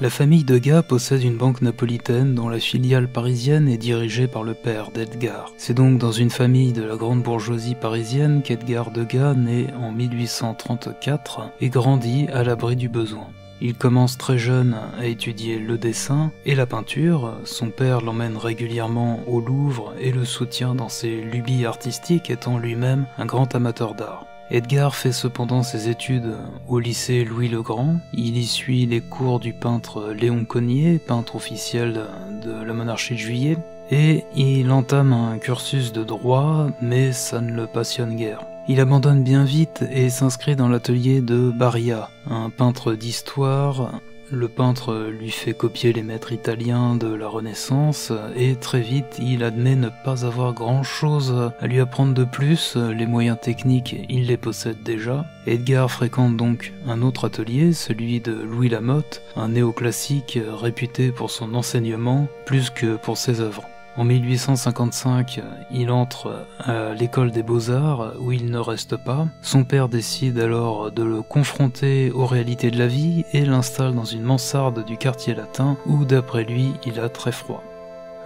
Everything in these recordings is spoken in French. La famille Degas possède une banque napolitaine dont la filiale parisienne est dirigée par le père d'Edgar. C'est donc dans une famille de la grande bourgeoisie parisienne qu'Edgar Degas naît en 1834 et grandit à l'abri du besoin. Il commence très jeune à étudier le dessin et la peinture, son père l'emmène régulièrement au Louvre et le soutient dans ses lubies artistiques étant lui-même un grand amateur d'art. Edgar fait cependant ses études au lycée Louis-le-Grand, il y suit les cours du peintre Léon Cogniet, peintre officiel de la monarchie de Juillet, et il entame un cursus de droit, mais ça ne le passionne guère. Il abandonne bien vite et s'inscrit dans l'atelier de Barrias, un peintre d'histoire. Le peintre lui fait copier les maîtres italiens de la Renaissance et très vite il admet ne pas avoir grand chose à lui apprendre de plus, les moyens techniques il les possède déjà. Edgar fréquente donc un autre atelier, celui de Louis Lamotte, un néoclassique réputé pour son enseignement plus que pour ses œuvres. En 1855, il entre à l'école des beaux-arts où il ne reste pas. Son père décide alors de le confronter aux réalités de la vie et l'installe dans une mansarde du quartier latin où, d'après lui, il a très froid.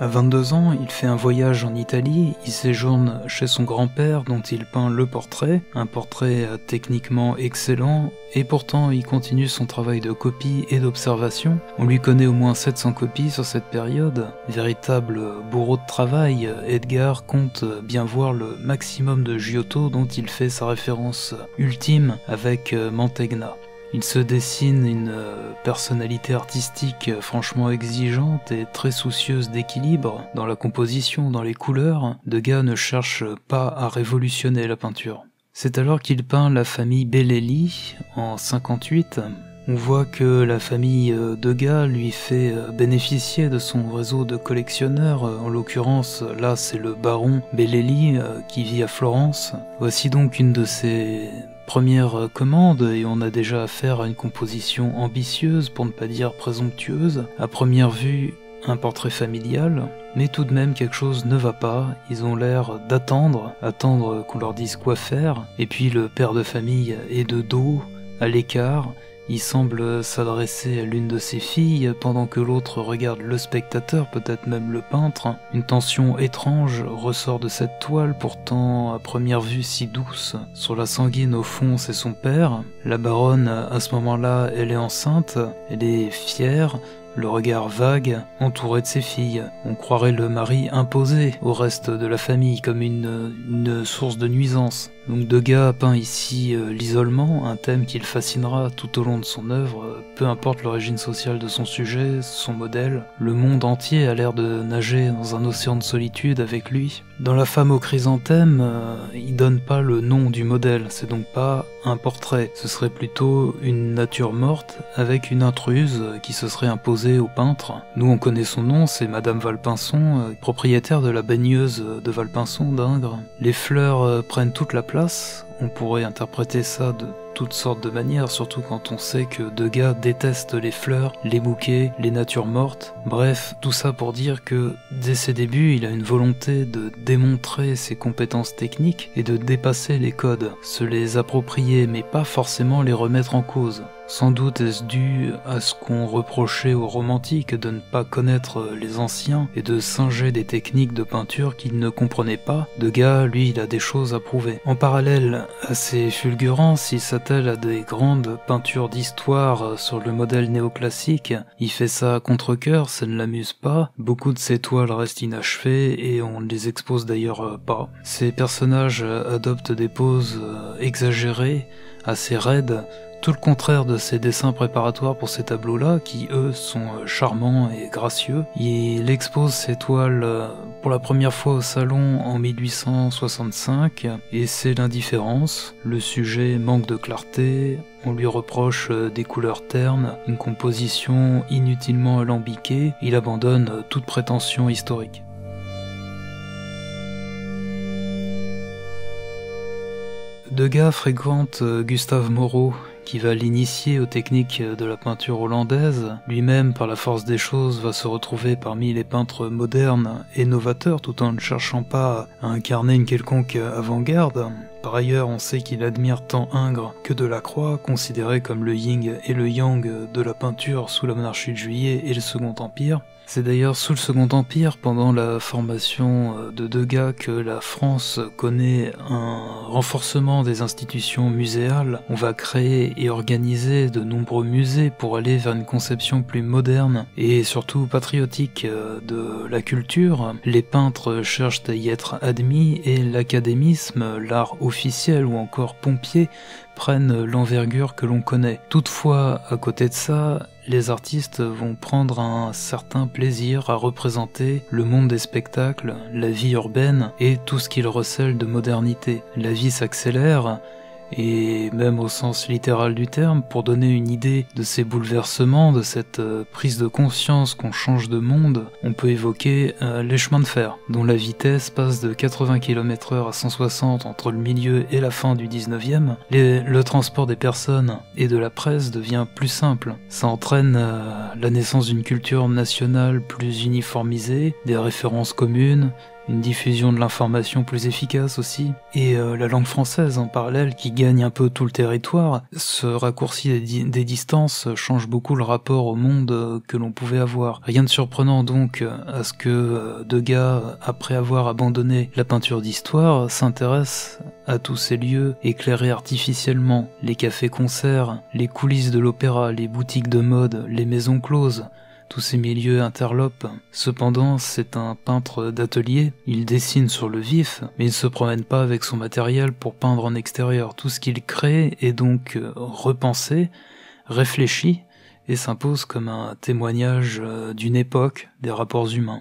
À 22 ans, il fait un voyage en Italie, il séjourne chez son grand-père dont il peint le portrait, un portrait techniquement excellent, et pourtant il continue son travail de copie et d'observation. On lui connaît au moins 700 copies sur cette période. Véritable bourreau de travail, Edgar compte bien voir le maximum de Giotto dont il fait sa référence ultime avec Mantegna. Il se dessine une personnalité artistique franchement exigeante et très soucieuse d'équilibre. Dans la composition, dans les couleurs, Degas ne cherche pas à révolutionner la peinture. C'est alors qu'il peint la famille Bellelli en 58. On voit que la famille Degas lui fait bénéficier de son réseau de collectionneurs, en l'occurrence là c'est le baron Bellelli qui vit à Florence. Voici donc une de ses première commande, et on a déjà affaire à une composition ambitieuse, pour ne pas dire présomptueuse. À première vue, un portrait familial, mais tout de même quelque chose ne va pas, ils ont l'air d'attendre, attendre qu'on leur dise quoi faire, et puis le père de famille est de dos, à l'écart, il semble s'adresser à l'une de ses filles, pendant que l'autre regarde le spectateur, peut-être même le peintre. Une tension étrange ressort de cette toile, pourtant à première vue si douce. Sur la sanguine au fond, c'est son père. La baronne, à ce moment-là, elle est enceinte, elle est fière, le regard vague, entourée de ses filles. On croirait le mari imposé au reste de la famille comme une source de nuisance. Donc Degas peint ici l'isolement, un thème qu'il fascinera tout au long de son œuvre, peu importe l'origine sociale de son sujet, son modèle. Le monde entier a l'air de nager dans un océan de solitude avec lui. Dans La femme au chrysanthème, il donne pas le nom du modèle, c'est donc pas un portrait, ce serait plutôt une nature morte avec une intruse qui se serait imposée au peintre. Nous on connaît son nom, c'est Madame Valpinçon, propriétaire de la baigneuse de Valpinçon d'Ingres. Les fleurs prennent toute la place. On pourrait interpréter ça de toutes sortes de manières, surtout quand on sait que Degas déteste les fleurs, les bouquets, les natures mortes. Bref, tout ça pour dire que dès ses débuts, il a une volonté de démontrer ses compétences techniques et de dépasser les codes, se les approprier mais pas forcément les remettre en cause. Sans doute est-ce dû à ce qu'on reprochait aux romantiques de ne pas connaître les anciens et de singer des techniques de peinture qu'ils ne comprenaient pas. Degas, lui, il a des choses à prouver. En parallèle à ces fulgurances, il s'attelle à des grandes peintures d'histoire sur le modèle néoclassique. Il fait ça à contre-cœur, ça ne l'amuse pas. Beaucoup de ses toiles restent inachevées et on ne les expose d'ailleurs pas. Ses personnages adoptent des poses exagérées, assez raides, tout le contraire de ses dessins préparatoires pour ces tableaux-là, qui eux sont charmants et gracieux. Il expose ses toiles pour la première fois au salon en 1865, et c'est l'indifférence. Le sujet manque de clarté, on lui reproche des couleurs ternes, une composition inutilement alambiquée, il abandonne toute prétention historique. Degas fréquente Gustave Moreau, qui va l'initier aux techniques de la peinture hollandaise. Lui-même, par la force des choses, va se retrouver parmi les peintres modernes et novateurs, tout en ne cherchant pas à incarner une quelconque avant-garde. Par ailleurs, on sait qu'il admire tant Ingres que Delacroix, considéré comme le yin et le yang de la peinture sous la monarchie de Juillet et le Second Empire. C'est d'ailleurs sous le Second Empire, pendant la formation de Degas, que la France connaît un renforcement des institutions muséales. On va créer et organiser de nombreux musées pour aller vers une conception plus moderne et surtout patriotique de la culture. Les peintres cherchent à y être admis et l'académisme, l'art officiel ou encore pompier, prennent l'envergure que l'on connaît. Toutefois, à côté de ça, les artistes vont prendre un certain plaisir à représenter le monde des spectacles, la vie urbaine et tout ce qu'il recèle de modernité. La vie s'accélère, et même au sens littéral du terme, pour donner une idée de ces bouleversements, de cette prise de conscience qu'on change de monde, on peut évoquer les chemins de fer, dont la vitesse passe de 80 km/h à 160 entre le milieu et la fin du 19e, le transport des personnes et de la presse devient plus simple. Ça entraîne la naissance d'une culture nationale plus uniformisée, des références communes, une diffusion de l'information plus efficace aussi, et la langue française en parallèle qui gagne un peu tout le territoire. Ce raccourci des distances change beaucoup le rapport au monde que l'on pouvait avoir. Rien de surprenant donc à ce que Degas, après avoir abandonné la peinture d'histoire, s'intéresse à tous ces lieux éclairés artificiellement, les cafés-concerts, les coulisses de l'opéra, les boutiques de mode, les maisons closes. Tous ces milieux interlopent. Cependant, c'est un peintre d'atelier, il dessine sur le vif, mais il ne se promène pas avec son matériel pour peindre en extérieur. Tout ce qu'il crée est donc repensé, réfléchi, et s'impose comme un témoignage d'une époque, des rapports humains.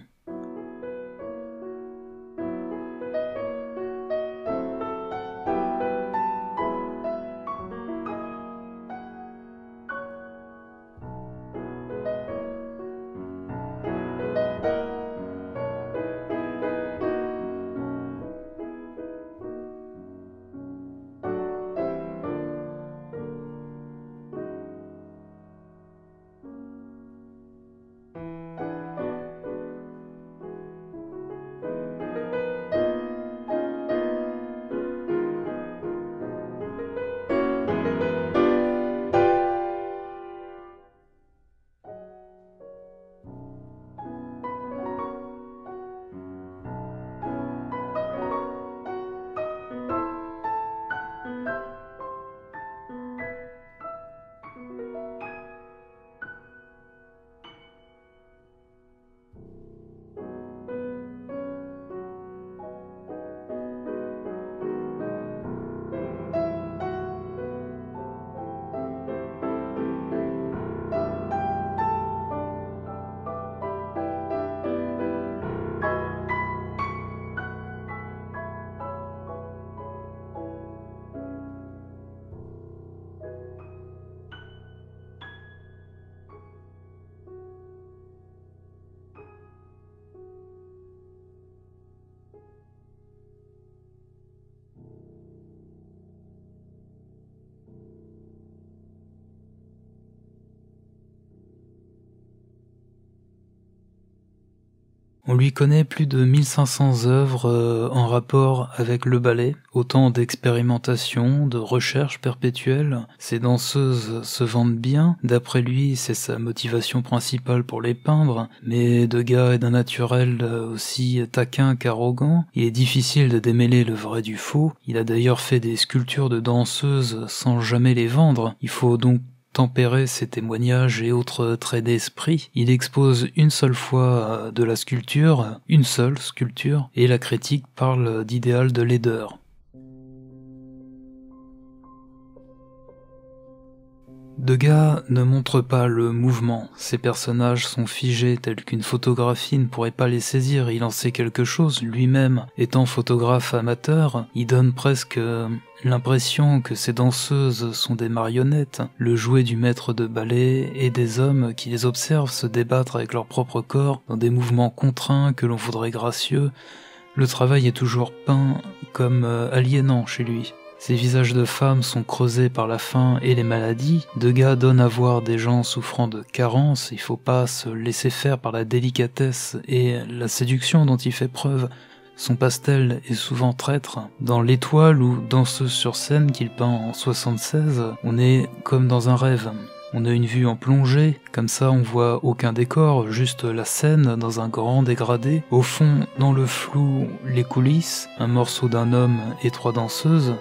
On lui connaît plus de 1500 œuvres en rapport avec le ballet, autant d'expérimentations, de recherches perpétuelles. Ces danseuses se vendent bien, d'après lui c'est sa motivation principale pour les peindre, mais Degas est d'un naturel aussi taquin qu'arrogant, il est difficile de démêler le vrai du faux, il a d'ailleurs fait des sculptures de danseuses sans jamais les vendre, il faut donc tempérer ses témoignages et autres traits d'esprit. Il expose une seule fois de la sculpture, une seule sculpture, et la critique parle d'idéal de laideur. Degas ne montre pas le mouvement, ses personnages sont figés tels qu'une photographie ne pourrait pas les saisir, il en sait quelque chose, lui-même étant photographe amateur, il donne presque l'impression que ces danseuses sont des marionnettes, le jouet du maître de ballet et des hommes qui les observent se débattre avec leur propre corps dans des mouvements contraints que l'on voudrait gracieux, le travail est toujours peint comme aliénant chez lui. Ces visages de femmes sont creusés par la faim et les maladies. Degas donne à voir des gens souffrant de carence, il faut pas se laisser faire par la délicatesse et la séduction dont il fait preuve. Son pastel est souvent traître. Dans L'Étoile ou Danseuse sur scène qu'il peint en 76, on est comme dans un rêve. On a une vue en plongée, comme ça on voit aucun décor, juste la scène dans un grand dégradé. Au fond, dans le flou, les coulisses, un morceau d'un homme et trois danseuses.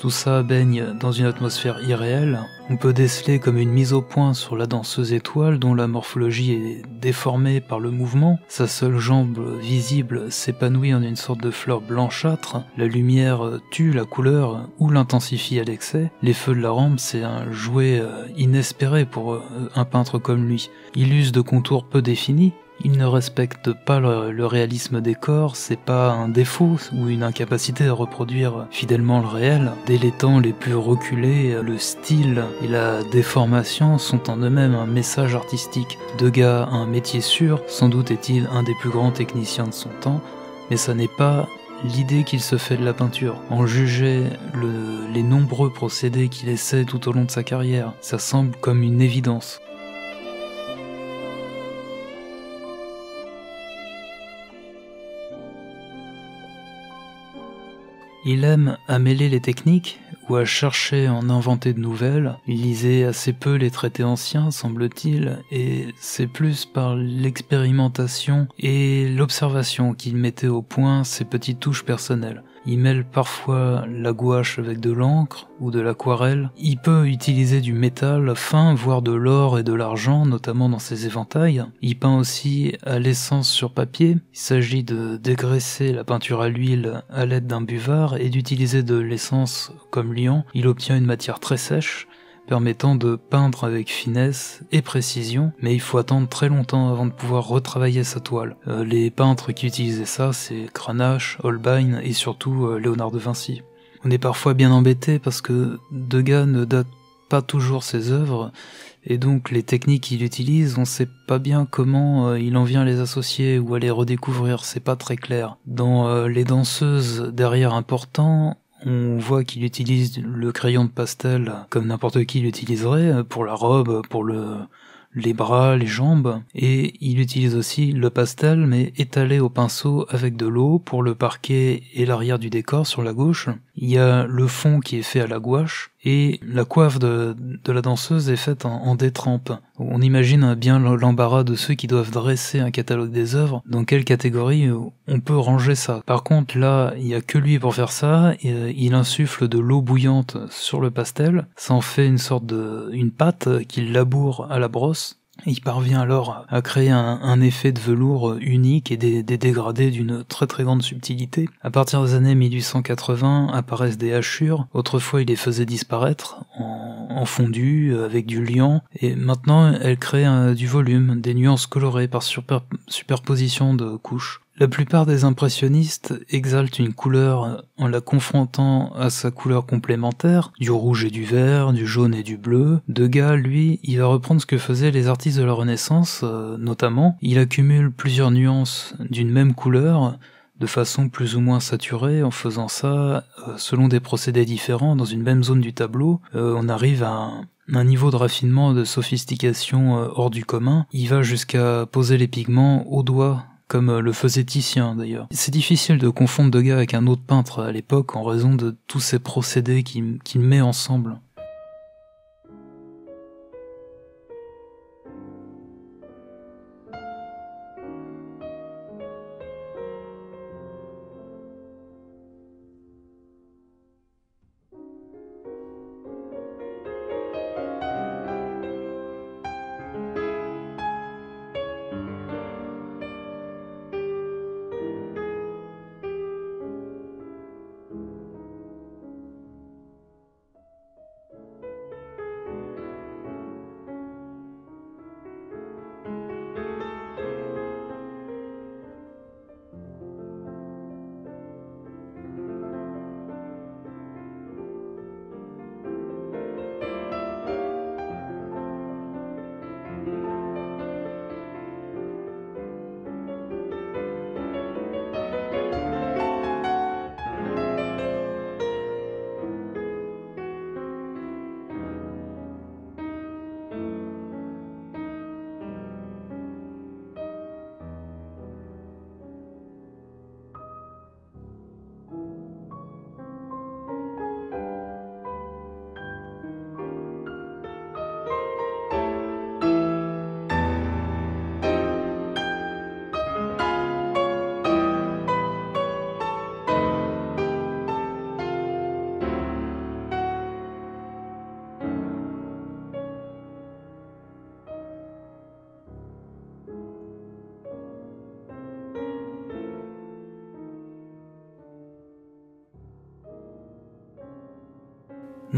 Tout ça baigne dans une atmosphère irréelle. On peut déceler comme une mise au point sur la danseuse étoile dont la morphologie est déformée par le mouvement. Sa seule jambe visible s'épanouit en une sorte de fleur blanchâtre. La lumière tue la couleur ou l'intensifie à l'excès. Les feux de la rampe, c'est un jouet inespéré pour un peintre comme lui. Il use de contours peu définis. Il ne respecte pas le réalisme des corps, c'est pas un défaut ou une incapacité à reproduire fidèlement le réel. Dès les temps les plus reculés, le style et la déformation sont en eux-mêmes un message artistique. Degas a un métier sûr, sans doute est-il un des plus grands techniciens de son temps, mais ça n'est pas l'idée qu'il se fait de la peinture. En juger les nombreux procédés qu'il essaie tout au long de sa carrière, ça semble comme une évidence. Il aime à mêler les techniques, ou à chercher à en inventer de nouvelles. Il lisait assez peu les traités anciens, semble-t-il, et c'est plus par l'expérimentation et l'observation qu'il mettait au point ses petites touches personnelles. Il mêle parfois la gouache avec de l'encre ou de l'aquarelle. Il peut utiliser du métal fin, voire de l'or et de l'argent, notamment dans ses éventails. Il peint aussi à l'essence sur papier. Il s'agit de dégraisser la peinture à l'huile à l'aide d'un buvard et d'utiliser de l'essence comme liant. Il obtient une matière très sèche, permettant de peindre avec finesse et précision, mais il faut attendre très longtemps avant de pouvoir retravailler sa toile. Les peintres qui utilisaient ça, c'est Kranach, Holbein et surtout Léonard de Vinci. On est parfois bien embêté parce que Degas ne date pas toujours ses œuvres, et donc les techniques qu'il utilise, on sait pas bien comment il en vient à les associer ou à les redécouvrir, c'est pas très clair. Dans Les danseuses derrière un portant, on voit qu'il utilise le crayon de pastel comme n'importe qui l'utiliserait, pour la robe, pour les bras, les jambes, et il utilise aussi le pastel mais étalé au pinceau avec de l'eau pour le parquet et l'arrière du décor sur la gauche. Il y a le fond qui est fait à la gouache, et la coiffe de la danseuse est faite en détrempe. On imagine bien l'embarras de ceux qui doivent dresser un catalogue des œuvres, dans quelle catégorie on peut ranger ça. Par contre là, il n'y a que lui pour faire ça, et il insuffle de l'eau bouillante sur le pastel, ça en fait une sorte une pâte qu'il laboure à la brosse. Il parvient alors à créer un effet de velours unique et des dégradés d'une très très grande subtilité. À partir des années 1880 apparaissent des hachures. Autrefois il les faisait disparaître en fondu avec du liant, et maintenant elles créent du volume, des nuances colorées par superposition de couches. La plupart des impressionnistes exaltent une couleur en la confrontant à sa couleur complémentaire, du rouge et du vert, du jaune et du bleu. Degas, lui, il va reprendre ce que faisaient les artistes de la Renaissance, notamment. Il accumule plusieurs nuances d'une même couleur, de façon plus ou moins saturée, en faisant ça selon des procédés différents dans une même zone du tableau. On arrive à un niveau de raffinement, de sophistication hors du commun. Il va jusqu'à poser les pigments au doigt, comme le faisait Titien d'ailleurs. C'est difficile de confondre Degas avec un autre peintre à l'époque en raison de tous ces procédés qu'il met ensemble.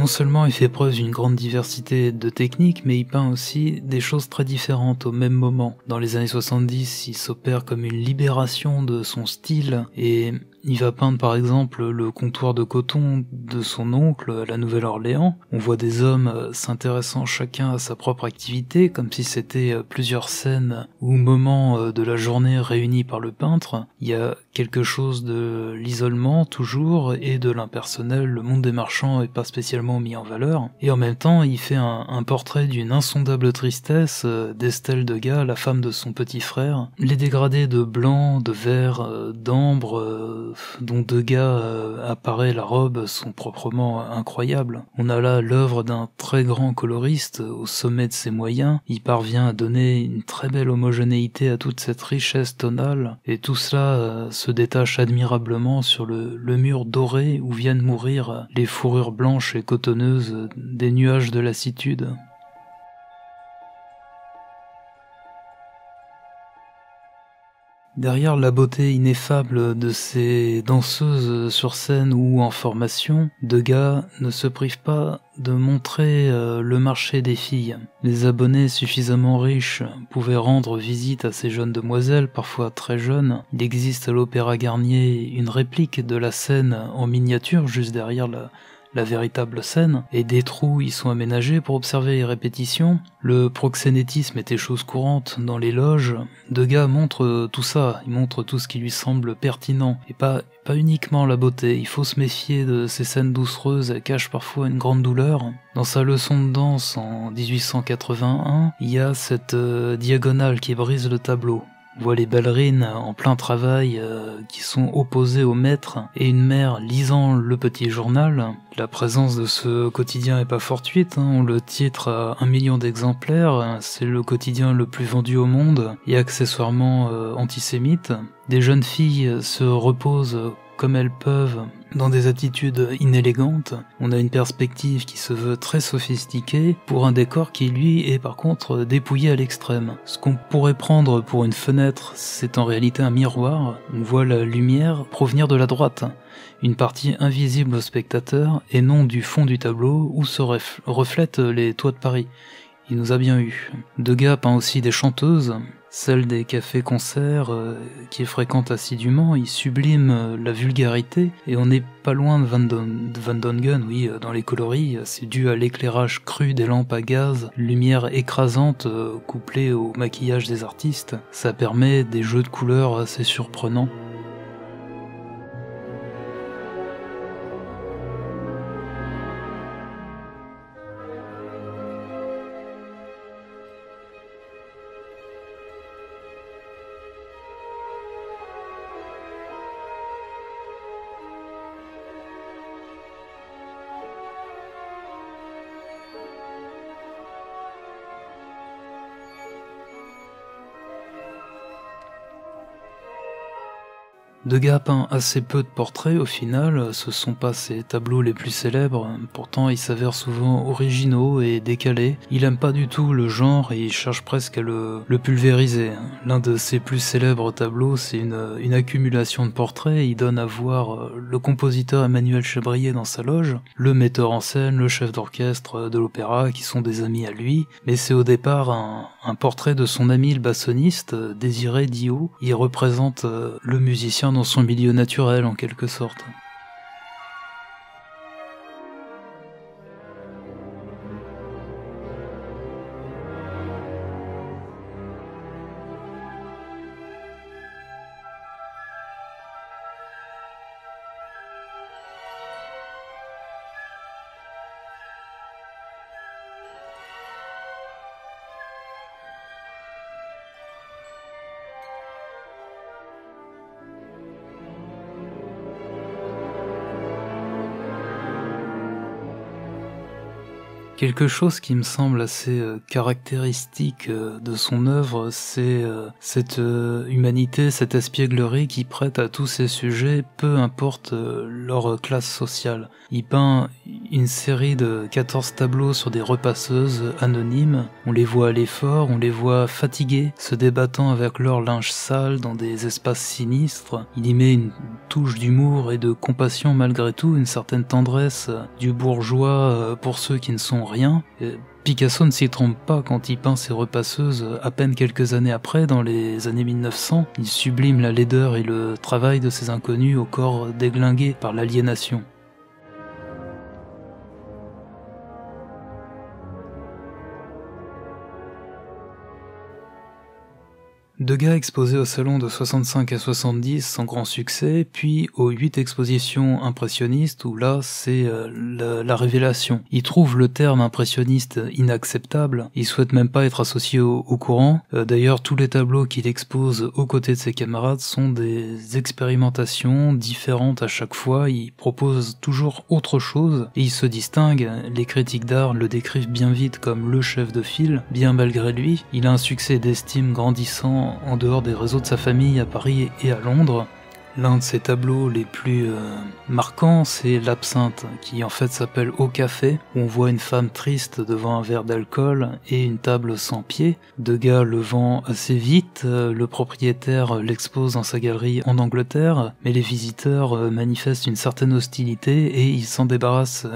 Non seulement il fait preuve d'une grande diversité de techniques, mais il peint aussi des choses très différentes au même moment. Dans les années 70, il s'opère comme une libération de son style et il va peindre par exemple le comptoir de coton de son oncle à la Nouvelle-Orléans. On voit des hommes s'intéressant chacun à sa propre activité, comme si c'était plusieurs scènes ou moments de la journée réunis par le peintre. Il y a quelque chose de l'isolement toujours et de l'impersonnel, le monde des marchands n'est pas spécialement mis en valeur. Et en même temps, il fait un portrait d'une insondable tristesse d'Estelle Degas, la femme de son petit frère. Les dégradés de blanc, de vert, d'ambre, dont Degas apparaît la robe sont proprement incroyables. On a là l'œuvre d'un très grand coloriste au sommet de ses moyens. Il parvient à donner une très belle homogénéité à toute cette richesse tonale et tout cela se détache admirablement sur le mur doré où viennent mourir les fourrures blanches et cotonneuses des nuages de lassitude. Derrière la beauté ineffable de ces danseuses sur scène ou en formation, Degas ne se prive pas de montrer le marché des filles. Les abonnés suffisamment riches pouvaient rendre visite à ces jeunes demoiselles, parfois très jeunes. Il existe à l'Opéra Garnier une réplique de la scène en miniature juste derrière la véritable scène, et des trous y sont aménagés pour observer les répétitions. Le proxénétisme était chose courante dans les loges. Degas montre tout ça, il montre tout ce qui lui semble pertinent, et pas uniquement la beauté. Il faut se méfier de ces scènes doucereuses, elles cachent parfois une grande douleur. Dans sa leçon de danse en 1881, il y a cette diagonale qui brise le tableau. On voit les ballerines en plein travail qui sont opposées au maître et une mère lisant le petit journal. La présence de ce quotidien est pas fortuite, hein. On le titre à 1 million d'exemplaires, c'est le quotidien le plus vendu au monde et accessoirement antisémite. Des jeunes filles se reposent comme elles peuvent dans des attitudes inélégantes. On a une perspective qui se veut très sophistiquée pour un décor qui lui est par contre dépouillé à l'extrême. Ce qu'on pourrait prendre pour une fenêtre, c'est en réalité un miroir. On voit la lumière provenir de la droite, une partie invisible au spectateur et non du fond du tableau où se reflètent les toits de Paris. Il nous a bien eu. Degas peint aussi des chanteuses, celle des cafés-concerts qu'il fréquente assidûment. Il sublime la vulgarité et on n'est pas loin de Van Dongen, oui, dans les coloris. C'est dû à l'éclairage cru des lampes à gaz, lumière écrasante couplée au maquillage des artistes. Ça permet des jeux de couleurs assez surprenants. Degas peint assez peu de portraits au final, ce sont pas ses tableaux les plus célèbres, pourtant ils s'avèrent souvent originaux et décalés. Il aime pas du tout le genre et il cherche presque à le pulvériser. L'un de ses plus célèbres tableaux, c'est une accumulation de portraits. Il donne à voir le compositeur Emmanuel Chabrier dans sa loge, le metteur en scène, le chef d'orchestre de l'opéra qui sont des amis à lui, mais c'est au départ un portrait de son ami le bassoniste, Désiré Dio. Il représente le musicien dans son milieu naturel en quelque sorte. Quelque chose qui me semble assez caractéristique de son œuvre, c'est cette humanité, cette espièglerie qu'il prête à tous ses sujets, peu importe leur classe sociale. Il peint une série de 14 tableaux sur des repasseuses anonymes. On les voit à l'effort, on les voit fatiguées, se débattant avec leur linge sale dans des espaces sinistres. Il y met une touche d'humour et de compassion malgré tout, une certaine tendresse du bourgeois pour ceux qui ne sont rien. Picasso ne s'y trompe pas quand il peint ses repasseuses à peine quelques années après, dans les années 1900. Il sublime la laideur et le travail de ces inconnus au corps déglingué par l'aliénation. Degas exposé au salon de 65 à 70 sans grand succès, puis aux 8 expositions impressionnistes où là c'est la révélation. Il trouve le terme impressionniste inacceptable, il souhaite même pas être associé au courant. D'ailleurs tous les tableaux qu'il expose aux côtés de ses camarades sont des expérimentations différentes à chaque fois, il propose toujours autre chose et il se distingue. Les critiques d'art le décrivent bien vite comme le chef de file, bien malgré lui. Il a un succès d'estime grandissant en dehors des réseaux de sa famille à Paris et à Londres. L'un de ses tableaux les plus marquants, c'est l'absinthe, qui en fait s'appelle Au café, où on voit une femme triste devant un verre d'alcool et une table sans pied. Degas le vend assez vite, le propriétaire l'expose dans sa galerie en Angleterre, mais les visiteurs manifestent une certaine hostilité et il s'en débarrasse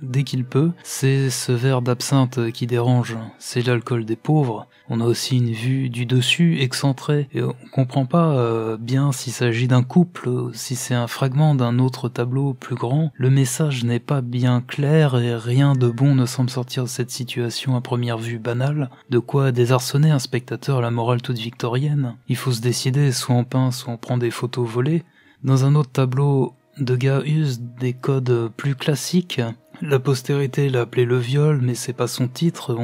dès qu'il peut. C'est ce verre d'absinthe qui dérange, c'est l'alcool des pauvres. On a aussi une vue du dessus excentrée, et on comprend pas bien s'il s'agit d'un couple, si c'est un fragment d'un autre tableau plus grand. Le message n'est pas bien clair et rien de bon ne semble sortir de cette situation à première vue banale. De quoi désarçonner un spectateur à la morale toute victorienne. Il faut se décider, soit on peint, soit on prend des photos volées. Dans un autre tableau, Degas use des codes plus classiques. La postérité l'a appelé le viol, mais c'est pas son titre,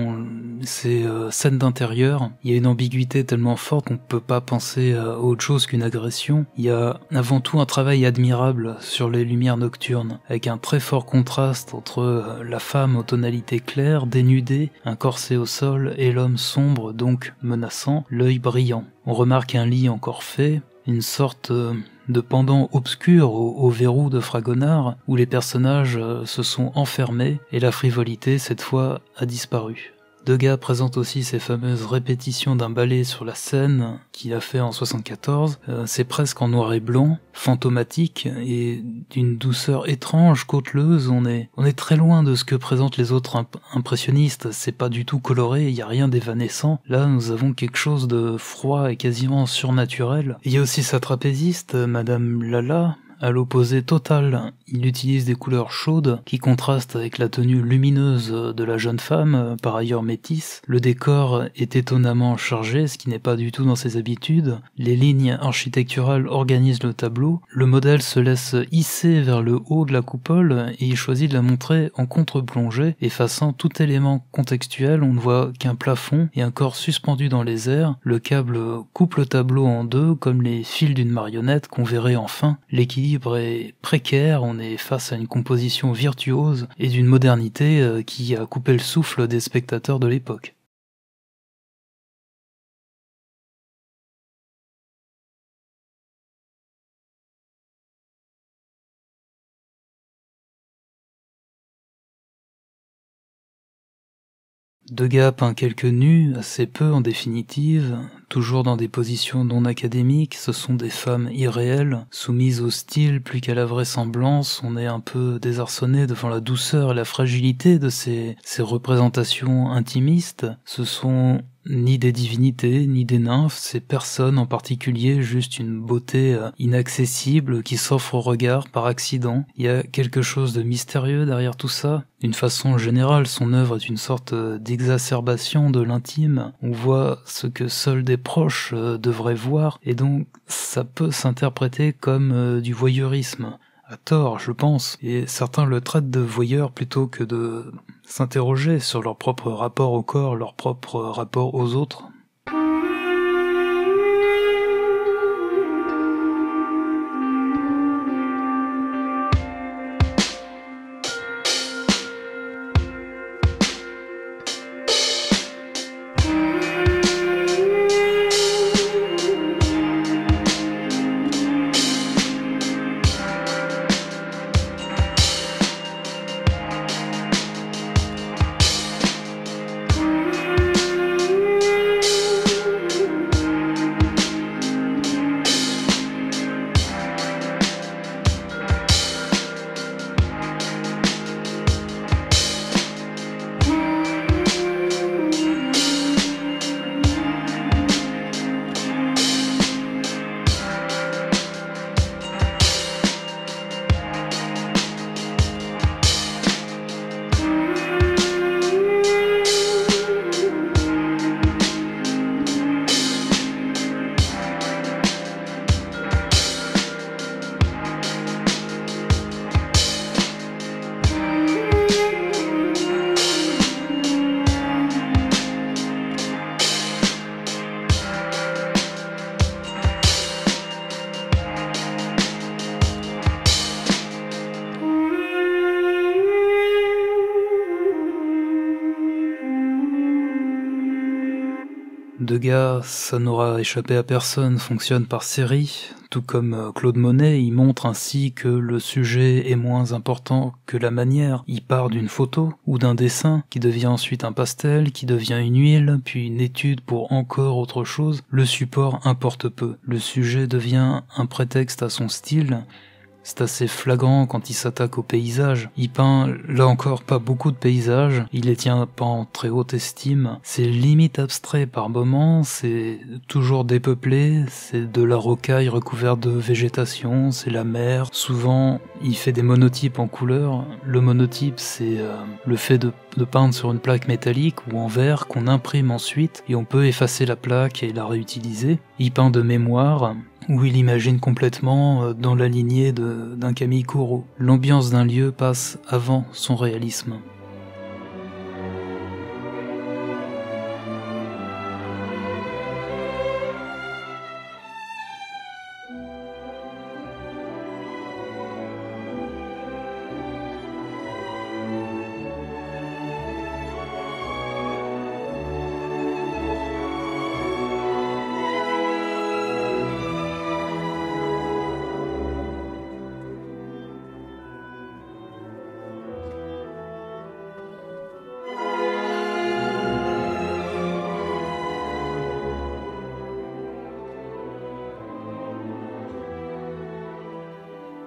c'est scène d'intérieur. Il y a une ambiguïté tellement forte qu'on peut pas penser à autre chose qu'une agression. Il y a avant tout un travail admirable sur les lumières nocturnes, avec un très fort contraste entre la femme aux tonalités claires, dénudée, un corset au sol, et l'homme sombre, donc menaçant, l'œil brillant. On remarque un lit encore fait, une sorte de pendant obscur au verrou de Fragonard, où les personnages se sont enfermés et la frivolité, cette fois, a disparu. Degas présente aussi ses fameuses répétitions d'un ballet sur la scène qu'il a fait en 1974. C'est presque en noir et blanc, fantomatique et d'une douceur étrange, cauteleuse. On est très loin de ce que présentent les autres impressionnistes. C'est pas du tout coloré, il n'y a rien d'évanescent. Là, nous avons quelque chose de froid et quasiment surnaturel. Il y a aussi sa trapéziste, Madame Lala. À l'opposé total, il utilise des couleurs chaudes qui contrastent avec la tenue lumineuse de la jeune femme, par ailleurs métisse. Le décor est étonnamment chargé, ce qui n'est pas du tout dans ses habitudes. Les lignes architecturales organisent le tableau. Le modèle se laisse hisser vers le haut de la coupole et il choisit de la montrer en contre-plongée, effaçant tout élément contextuel. On ne voit qu'un plafond et un corps suspendu dans les airs. Le câble coupe le tableau en deux, comme les fils d'une marionnette qu'on verrait enfin. L'équilibre est précaire, on est face à une composition virtuose et d'une modernité qui a coupé le souffle des spectateurs de l'époque. Degas peint quelques nus, assez peu en définitive, toujours dans des positions non académiques. Ce sont des femmes irréelles, soumises au style plus qu'à la vraisemblance. On est un peu désarçonné devant la douceur et la fragilité de ces représentations intimistes. Ce sont ni des divinités, ni des nymphes, c'est personne en particulier, juste une beauté inaccessible qui s'offre au regard par accident. Il y a quelque chose de mystérieux derrière tout ça. D'une façon générale, son œuvre est une sorte d'exacerbation de l'intime. On voit ce que seuls des proches devraient voir, et donc ça peut s'interpréter comme du voyeurisme. À tort, je pense, et certains le traitent de voyeur plutôt que de s'interroger sur leur propre rapport au corps, leur propre rapport aux autres. Degas, ça n'aura échappé à personne, fonctionne par série, tout comme Claude Monet. Il montre ainsi que le sujet est moins important que la manière. Il part d'une photo ou d'un dessin qui devient ensuite un pastel, qui devient une huile, puis une étude pour encore autre chose. Le support importe peu. Le sujet devient un prétexte à son style. C'est assez flagrant quand il s'attaque aux paysages. Il peint, là encore, pas beaucoup de paysages, il les tient pas en très haute estime. C'est limite abstrait par moments, c'est toujours dépeuplé, c'est de la rocaille recouverte de végétation, c'est la mer. Souvent, il fait des monotypes en couleur. Le monotype, c'est le fait de peindre sur une plaque métallique ou en verre qu'on imprime ensuite, et on peut effacer la plaque et la réutiliser. Il peint de mémoire, où il imagine complètement dans la lignée d'un Camille Corot. L'ambiance d'un lieu passe avant son réalisme.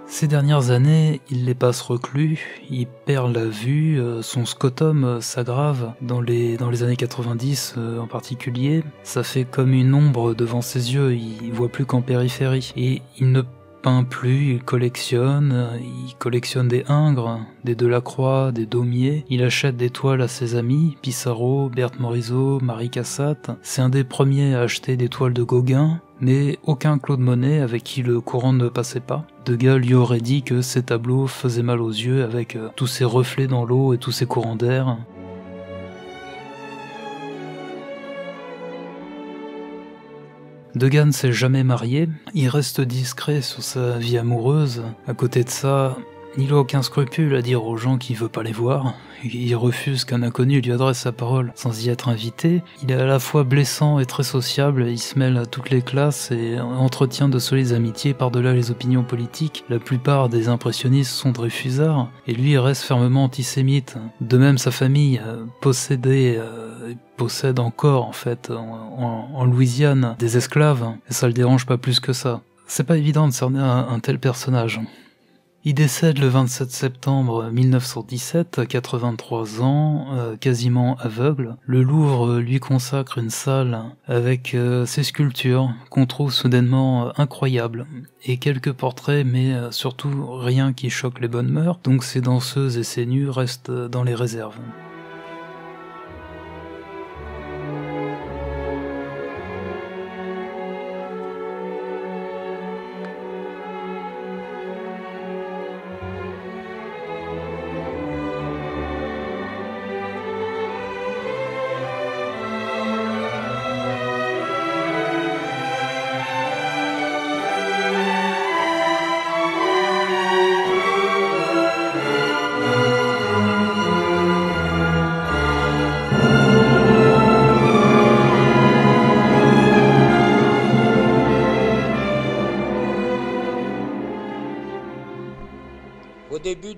Ces dernières années, il les passe reclus, il perd la vue, son scotum s'aggrave dans les années 90 en particulier. Ça fait comme une ombre devant ses yeux, il voit plus qu'en périphérie. Et il ne peint plus, il collectionne des Ingres, des Delacroix, des Daumier. Il achète des toiles à ses amis, Pissarro, Berthe Morisot, Marie Cassatt. C'est un des premiers à acheter des toiles de Gauguin, mais aucun Claude Monet avec qui le courant ne passait pas. Degas lui aurait dit que ses tableaux faisaient mal aux yeux avec tous ces reflets dans l'eau et tous ces courants d'air. Degas ne s'est jamais marié, il reste discret sur sa vie amoureuse. À côté de ça, il n'a aucun scrupule à dire aux gens qu'il veut pas les voir. Il refuse qu'un inconnu lui adresse sa parole sans y être invité. Il est à la fois blessant et très sociable, il se mêle à toutes les classes et entretient de solides amitiés par-delà les opinions politiques. La plupart des impressionnistes sont dreyfusards et lui reste fermement antisémite. De même, sa famille possède encore en fait en Louisiane des esclaves et ça le dérange pas plus que ça. C'est pas évident de cerner un tel personnage. Il décède le 27 septembre 1917, à 83 ans, quasiment aveugle. Le Louvre lui consacre une salle avec ses sculptures qu'on trouve soudainement incroyables et quelques portraits, mais surtout rien qui choque les bonnes mœurs, donc ses danseuses et ses nus restent dans les réserves.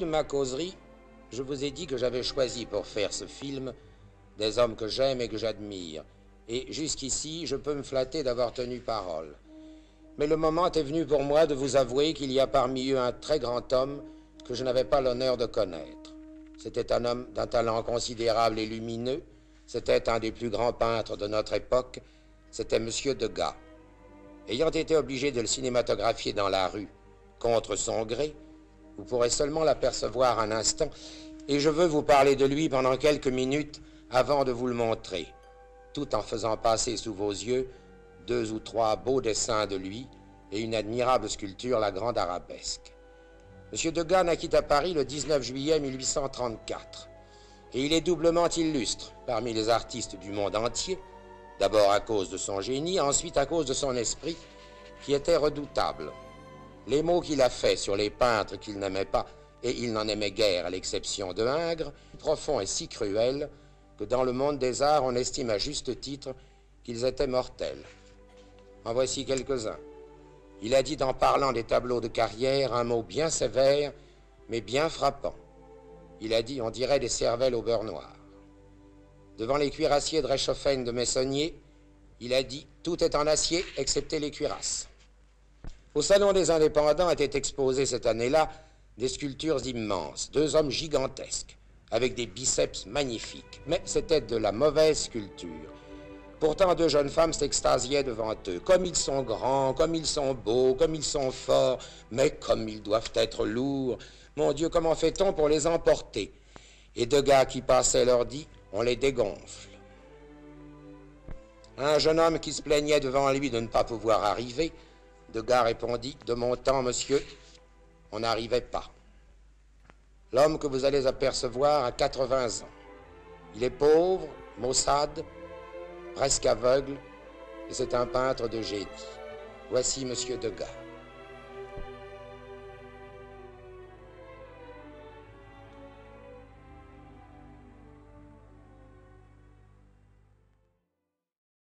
Ma causerie, je vous ai dit que j'avais choisi pour faire ce film des hommes que j'aime et que j'admire, et jusqu'ici je peux me flatter d'avoir tenu parole. Mais le moment est venu pour moi de vous avouer qu'il y a parmi eux un très grand homme que je n'avais pas l'honneur de connaître. C'était un homme d'un talent considérable et lumineux, c'était un des plus grands peintres de notre époque, c'était Monsieur Degas. Ayant été obligé de le cinématographier dans la rue contre son gré, vous pourrez seulement l'apercevoir un instant, et je veux vous parler de lui pendant quelques minutes avant de vous le montrer, tout en faisant passer sous vos yeux deux ou trois beaux dessins de lui et une admirable sculpture, la Grande Arabesque. Monsieur Degas naquit à Paris le 19 juillet 1834, et il est doublement illustre parmi les artistes du monde entier, d'abord à cause de son génie, ensuite à cause de son esprit, qui était redoutable. Les mots qu'il a faits sur les peintres qu'il n'aimait pas, et il n'en aimait guère à l'exception de Ingres, profonds et si cruels que dans le monde des arts on estime à juste titre qu'ils étaient mortels. En voici quelques-uns. Il a dit en parlant des tableaux de Carrière un mot bien sévère, mais bien frappant. Il a dit, on dirait des cervelles au beurre noir. Devant les cuirassiers de Reichhofen de Meissonnier, il a dit, tout est en acier, excepté les cuirasses. Au Salon des Indépendants étaient exposées cette année-là des sculptures immenses, deux hommes gigantesques, avec des biceps magnifiques. Mais c'était de la mauvaise sculpture. Pourtant, deux jeunes femmes s'extasiaient devant eux. Comme ils sont grands, comme ils sont beaux, comme ils sont forts, mais comme ils doivent être lourds. Mon Dieu, comment fait-on pour les emporter? Et deux gars qui passaient leur dit, on les dégonfle. Un jeune homme qui se plaignait devant lui de ne pas pouvoir arriver, Degas répondit, de mon temps, monsieur, on n'arrivait pas. L'homme que vous allez apercevoir a 80 ans. Il est pauvre, maussade, presque aveugle, et c'est un peintre de génie. Voici monsieur Degas.